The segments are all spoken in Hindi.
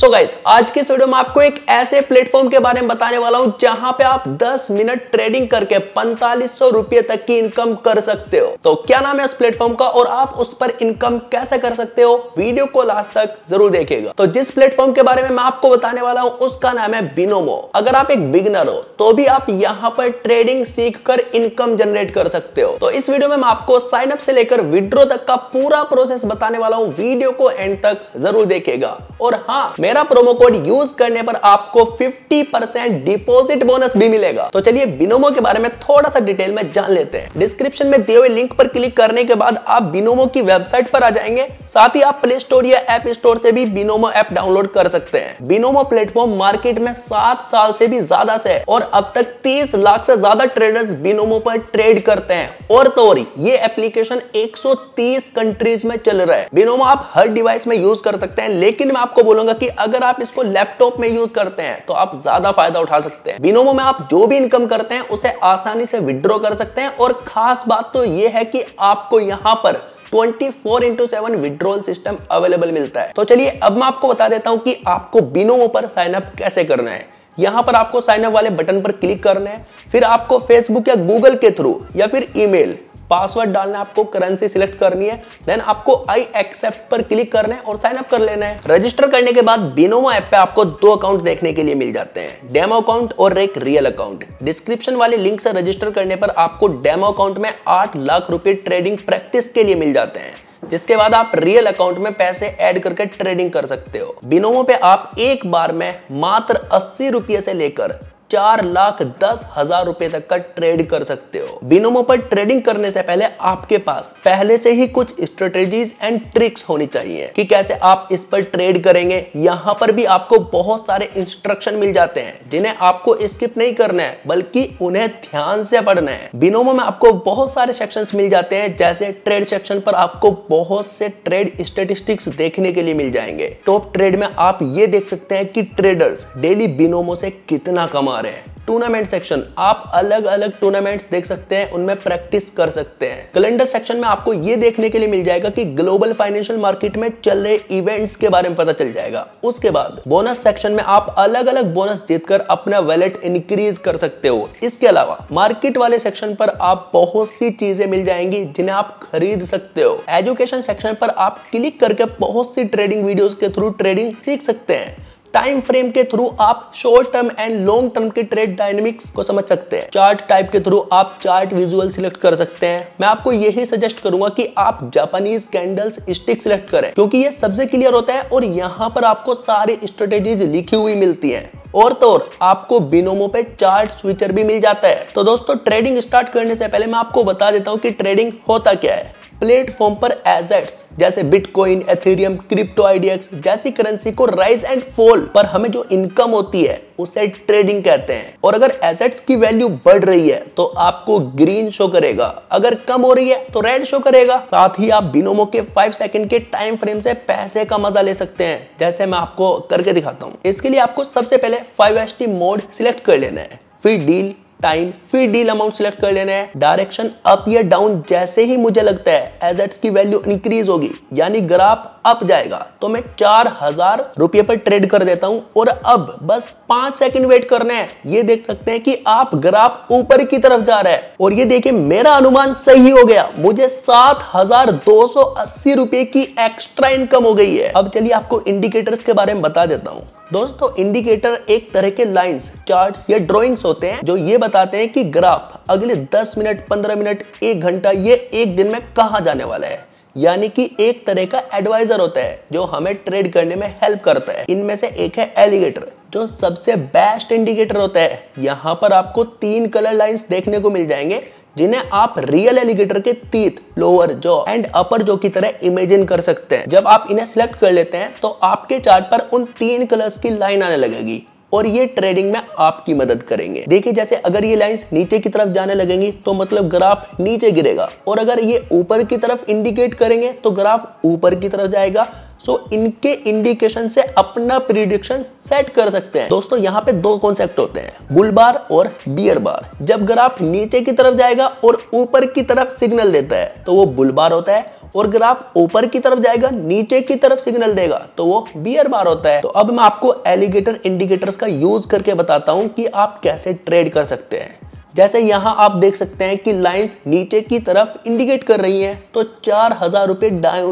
So guys, आज के इस वीडियो में आपको एक ऐसे प्लेटफॉर्म के बारे में बताने वाला हूं जहां पे आप 10 मिनट ट्रेडिंग करके 4500 रुपए तक की इनकम कर सकते हो। तो क्या नाम है उस प्लेटफॉर्म का और आप उस पर इनकम कैसे कर सकते हो, वीडियो को लास्ट तक जरूर देखिएगा। तो जिस प्लेटफॉर्म के बारे में मैं आपको बताने वाला हूं उसका नाम है बिनोमो। अगर आप एक बिगिनर हो तो भी आप यहाँ पर ट्रेडिंग सीख कर इनकम जनरेट कर सकते हो। तो इस वीडियो में मैं आपको साइनअप से लेकर विड्रॉ तक का पूरा प्रोसेस बताने वाला हूँ, वीडियो को एंड तक जरूर देखिएगा। और हाँ, मेरा प्रोमो कोड यूज करने पर आपको 50% डिपॉजिट बोनस भी मिलेगा। तो चलिए बिनोमो के बारे में थोड़ा सा डिटेल में जान लेते हैं। डिस्क्रिप्शन में दिए हुए लिंक पर क्लिक करने के बाद आप बिनोमो की वेबसाइट पर आ जाएंगे। साथ ही आप प्ले स्टोर या ऐप स्टोर से भी बिनोमो ऐप डाउनलोड कर सकते हैं। बिनोमो प्लेटफॉर्म मार्केट में 7 साल से भी ज्यादा से है और अब तक 30 लाख से ज्यादा ट्रेडर्स बिनोमो पर ट्रेड करते हैं। और तो और ये एप्लीकेशन 130 कंट्रीज में चल रहा है। बिनोमो आप हर डिवाइस में यूज कर सकते हैं, लेकिन मैं आपको बोलूंगा कि अगर आप इसको लैपटॉप में यूज करते हैं तो आप ज्यादा फायदा उठा सकते हैं। बिनोमो में आप जो भी इनकम करते हैं उसे आसानी से विथड्रॉ कर सकते हैं। और खास बात तो यह है कि आपको यहां पर 24/7 विड्रॉल सिस्टम अवेलेबल मिलता है। तो चलिए अब मैं आपको बता देता हूं कि आपको बिनोमो पर साइन अप कैसे करना है। यहाँ पर आपको साइन अप वाले बटन पर क्लिक करना है, फिर आपको फेसबुक या गूगल के थ्रू या फिर ईमेल पासवर्ड डालना है, आपको करेंसी सिलेक्ट करनी है, देन आपको आई एक्सेप्ट पर क्लिक करना है और साइन अप कर लेना है। रजिस्टर करने के बाद बिनोमो ऐप पे आपको 2 अकाउंट देखने के लिए मिल जाते हैं, डेमो अकाउंट और एक रियल अकाउंट। डिस्क्रिप्शन वाले लिंक से रजिस्टर करने पर आपको डेमो अकाउंट में 8 लाख रुपए ट्रेडिंग प्रैक्टिस के लिए मिल जाते हैं, जिसके बाद आप रियल अकाउंट में पैसे ऐड करके ट्रेडिंग कर सकते हो। बिनोमो पे आप एक बार में मात्र 80 रुपये से लेकर 4,10,000 रुपए तक का ट्रेड कर सकते हो। बिनोमो पर ट्रेडिंग करने से पहले आपके पास पहले से ही कुछ स्ट्रेटेजीज एंड ट्रिक्स होनी चाहिए कि कैसे आप इस पर ट्रेड करेंगे। यहाँ पर भी आपको बहुत सारे इंस्ट्रक्शन मिल जाते हैं जिन्हें आपको स्किप नहीं करना है, बल्कि उन्हें ध्यान से पढ़ना है। बिनोमो में आपको बहुत सारे सेक्शंस मिल जाते हैं, जैसे ट्रेड सेक्शन पर आपको बहुत से ट्रेड स्टेटिस्टिक्स देखने के लिए मिल जाएंगे। टॉप ट्रेड में आप ये देख सकते हैं कि ट्रेडर्स डेली बिनोमो से कितना कमा रहे हैं। टूर्नामेंट सेक्शन, आप अलग अलग टूर्नामेंट्स देख सकते हैं, उनमें प्रैक्टिस कर सकते हैं। कैलेंडर सेक्शन में आपको ये देखने के लिए मिल जाएगा कि ग्लोबल फाइनेंशियल मार्केट में चल रहे इवेंट्स के बारे में पता चल जाएगा। उसके बाद बोनस सेक्शन में आप अलग अलग बोनस जीतकर अपना वैलेट इंक्रीज कर सकते हो। इसके अलावा मार्केट वाले सेक्शन पर आप बहुत सी चीजें मिल जाएंगी जिन्हें आप खरीद सकते हो। एजुकेशन सेक्शन पर आप क्लिक करके बहुत सी ट्रेडिंग वीडियोस के थ्रू ट्रेडिंग सीख सकते हैं। टाइम फ्रेम के थ्रू आप short term and long term के ट्रेड डायनेमिक्स को समझ सकते हैं। चार्ट टाइप के थ्रू आप चार्ट विजुअल सिलेक्ट कर सकते हैं। मैं आपको यही सजेस्ट करूंगा कि आप जापानीज कैंडल्स स्टिक सिलेक्ट करें, क्योंकि ये सबसे क्लियर होता है और यहाँ पर आपको सारी स्ट्रेटेजीज लिखी हुई मिलती है। और तो और आपको बिनोमो पे चार्ट स्विचर भी मिल जाता है। तो दोस्तों, ट्रेडिंग स्टार्ट करने से पहले मैं आपको बता देता हूँ कि ट्रेडिंग होता क्या है। प्लेटफॉर्म पर एसेट्स जैसे बिटकॉइन, एथेरियम, क्रिप्टो आइडियक्स जैसी करेंसी को राइज एंड फॉल पर हमें जो इनकम होती है उसे ट्रेडिंग कहते हैं। और अगर एसेट्स की वैल्यू बढ़ रही है तो आपको ग्रीन शो करेगा, अगर कम हो रही है तो रेड शो करेगा। साथ ही आप बिनोमो के 5 सेकंड के टाइम फ्रेम से पैसे का मजा ले सकते हैं, जैसे मैं आपको करके दिखाता हूँ। इसके लिए आपको सबसे पहले 5ST मोड सिलेक्ट कर लेना है, फिर डील टाइम, फिर डील अमाउंट सिलेक्ट कर लेना है। डायरेक्शन अप या डाउन, जैसे ही मुझे लगता है एसेट्स की वैल्यू इंक्रीज होगी यानी ग्राफ अप जाएगा तो मैं 4,000 रुपये पर ट्रेड कर देता हूं। और अब बस 5 सेकंड वेट करना है। ये देख सकते हैं कि आप ग्राफ ऊपर की तरफ जा रहा है और ये देखिए मेरा अनुमान सही हो गया, मुझे 7,280 रुपए की एक्स्ट्रा इनकम हो गई है। अब चलिए आपको इंडिकेटर्स के बारे में बता देता हूँ। दोस्तों, इंडिकेटर एक तरह के लाइन्स, चार्ट्स या ड्रॉइंग्स होते हैं जो ये बताते हैं कि ग्राफ अगले 10 मिनट, 15 मिनट, 1 घंटा, ये एक दिन में कहाँ जाने वाला है। यानी कि एक तरह का एडवाइजर होता है जो हमें ट्रेड करने में हेल्प करता है। इनमें से एक है एलिगेटर, जो सबसे बेस्ट इंडिकेटर होता है। यहाँ पर आपको 3 कलर लाइंस देखने को मिल जाएंगे, जिन्हें आप रियल एलिगेटर के टीथ, लोअर जो एंड अपर जो की तरह इमेजिन कर सकते हैं। जब आप इन्हें सिलेक्ट कर लेते हैं तो आपके चार्ट पर उन 3 कलर्स की लाइन आने लगेगी और ये ट्रेडिंग में आपकी मदद करेंगे। देखिए, जैसे अगर ये लाइंस नीचे की तरफ जाने लगेंगी तो मतलब ग्राफ नीचे गिरेगा, और अगर ये ऊपर की तरफ इंडिकेट करेंगे तो ग्राफ ऊपर की तरफ जाएगा। सो इनके इंडिकेशन से अपना प्रिडिक्शन सेट कर सकते हैं। दोस्तों, यहाँ पे 2 कॉन्सेप्ट होते हैं, बुल बार और बियर बार। जब ग्राफ नीचे की तरफ जाएगा और ऊपर की तरफ सिग्नल देता है तो वो बुल बार होता है, और ग्राफ ऊपर की तरफ जाएगा, नीचे की तरफ सिग्नल देगा तो वो बियर बार होता है। तो अब मैं आपको एलिगेटर इंडिकेटर्स का यूज करके बताता हूं कि आप कैसे ट्रेड कर सकते हैं। जैसे यहाँ आप देख सकते हैं कि लाइंस नीचे की तरफ इंडिकेट कर रही हैं, तो 4,000 रुपये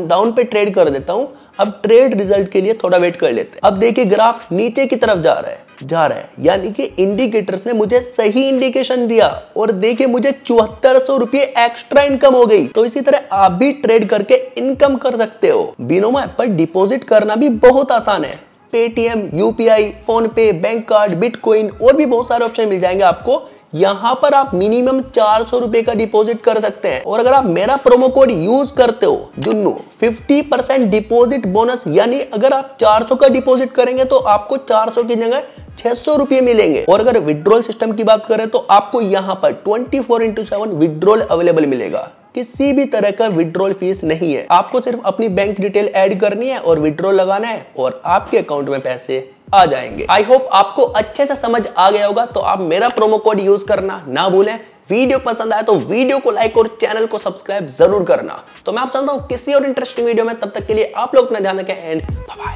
डाउन पे ट्रेड कर देता हूँ। अब ट्रेड रिजल्ट के लिए थोड़ा वेट कर लेते हैं। अब देखिए ग्राफ नीचे की तरफ जा रहा है, यानी कि इंडिकेटर्स ने मुझे सही इंडिकेशन दिया और देखिए मुझे 7400 रुपये एक्स्ट्रा इनकम हो गई। तो इसी तरह आप भी ट्रेड करके इनकम कर सकते हो। बिनोमो ऐप पर डिपॉजिट करना भी बहुत आसान है। Paytm, UPI, PhonePe, bank card, bitcoin और भी बहुत सारे ऑप्शन मिल जाएंगे आपको। यहाँ पर आप मिनिमम 400 रुपए का डिपॉजिट कर सकते हैं और अगर आप मेरा प्रोमो कोड यूज करते हो जुन्नू 50% डिपॉजिट बोनस, यानी अगर आप 400 का डिपॉजिट करेंगे तो आपको 400 की जगह 600 रुपये मिलेंगे। और अगर विड्रॉल सिस्टम की बात करें तो आपको यहाँ पर 24/7 विड्रॉल अवेलेबल मिलेगा। किसी भी तरह का विड्रॉल फीस नहीं है, आपको सिर्फ अपनी बैंक डिटेल ऐड करनी है और विड्रॉल लगाना है और आपके अकाउंट में पैसे आ जाएंगे। आई होप आपको अच्छे से समझ आ गया होगा। तो आप मेरा प्रोमो कोड यूज करना ना भूलें। वीडियो पसंद आए तो वीडियो को लाइक और चैनल को सब्सक्राइब जरूर करना। तो मैं आप समझता हूँ किसी और इंटरेस्टिंग वीडियो में, तब तक के लिए आप लोग अपना ध्यान रखें एंड बाय।